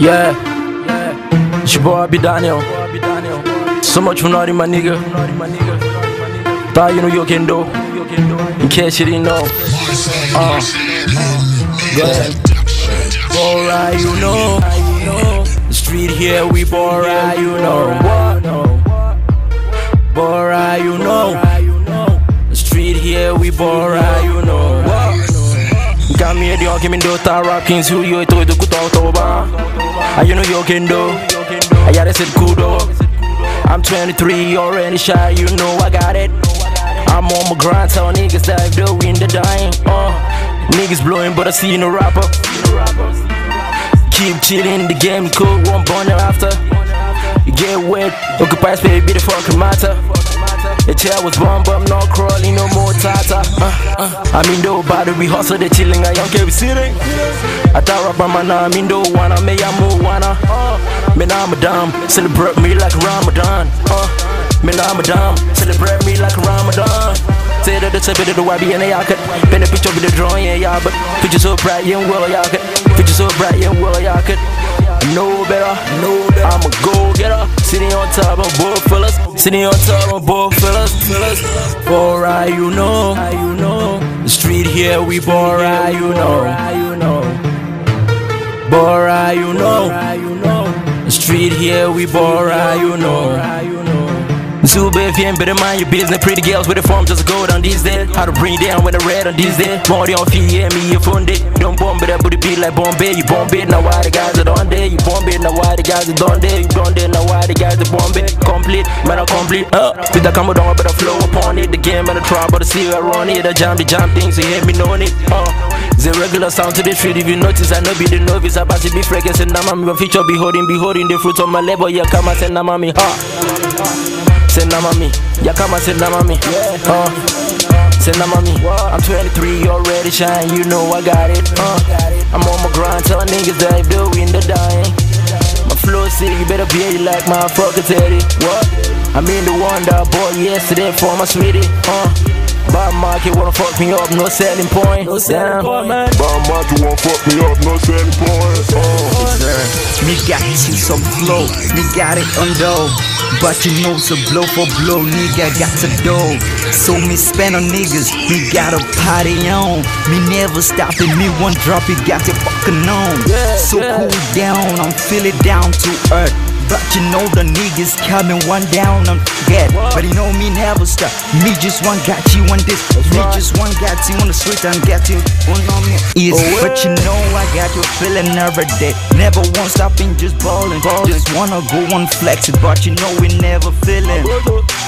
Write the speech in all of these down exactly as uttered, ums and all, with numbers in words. Yeah, yeah. It's your boy Abee Daniel. So much for naughty, my nigga. Thought you know you can do. In case you didn't know. Uh, go ahead. Alright, you know. The street here, we alright, you know. Alright, you know. The street here, we alright, you know. Kami di oki mindo tara kings who you to do kutotoba. I you know you can do. I gotta said kudo. I'm twenty-three, already shy, you know I got it. I'm on my grind, so niggas dive the window dying. Uh, niggas blowing, but I see no rapper. Keep chilling, the game cool, one burner after. You get wet, occupy space, be the fucking matter. The chair was born, but I'm not crawling no more tata. Uh, uh. I'm in the body, we hustle, they chilling, I don't care, we sitting. I thought up on my name, I'm in the one, I may I move one. Uh. Man, I'm a dumb, celebrate me like Ramadan. Uh. Man, I'm a dumb, celebrate me like Ramadan. Say that the type of the Y B and I could. Been a picture with the drawing, yeah, but picture so bright, yeah, well, y'all could. Picture so bright, yeah, well, y'all could. No better, no better. I'm a go getter. Sitting on top of both fellas. Sitting on top of both fellas. Alright, you know. The street here, we alright, you know. Alright, you know. The street here, we alright, you know. Zube V M, better mind your business. Pretty girls with the form just go down these days. How to bring down when I read on these days. Body on feet, yeah, me your phone day. Don't bomb it, that booty be like Bombay. You bomb it, now why the guys are done there. You bomb it, now why the guys are done there. You bomb it, now why the guys are bomb it. Complete, man, I complete. Uh, with the combo down, but I flow upon it. The game and the try, but I see you run it. I jam the jam things, you hear me knowing it. Uh, the regular sound to the street. If you notice, I know be the novice. I pass it, be fragrance, and now I'm a feature. Be holding, be holding the fruits of my labor. Yeah, come and send now, mommy. Huh. Send them on me, yeah, come and send them on me, uh, send them on me. I'm twenty-three, already shine, you know I got it, uh, I'm on my grind, telling niggas that if the window dying. My flow city, you better be like my fucking Teddy, what? I'm in the one that I bought yesterday for my sweetie, uh. Bad market wanna fuck me up, no selling point. No selling point, man. Bad market wanna fuck me up, no selling point. Oh, sir. Me got some flow, me got it on dough. But you know, so blow for blow, nigga got to dough. So me spend on niggas, me got a party on. Me never stopping, me one drop, it got to fucking on. Yeah, so yeah. Cool down, I'm feeling down to earth. But you know the niggas coming one down, I'm dead. But you know me never stop. Me just one got you on this. Me just one got you on the street and got you on me ears. But you know I got you feeling every day. Never one stopping, just ballin'. Just wanna go on flexing, but you know we never feeling.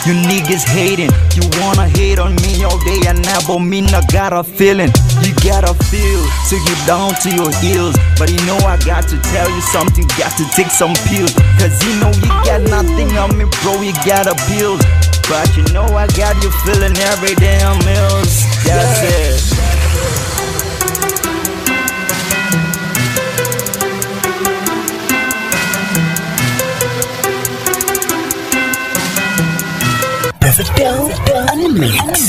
You niggas hating, you wanna hate on me all day and now, but me not got a feeling. You gotta feel, so you down to your heels. But you know I got to tell you something, got to take some pills. Cause you know you got nothing on me, bro, you got a build. But you know I got you feeling every damn meals. That's it. Perfect down, animate.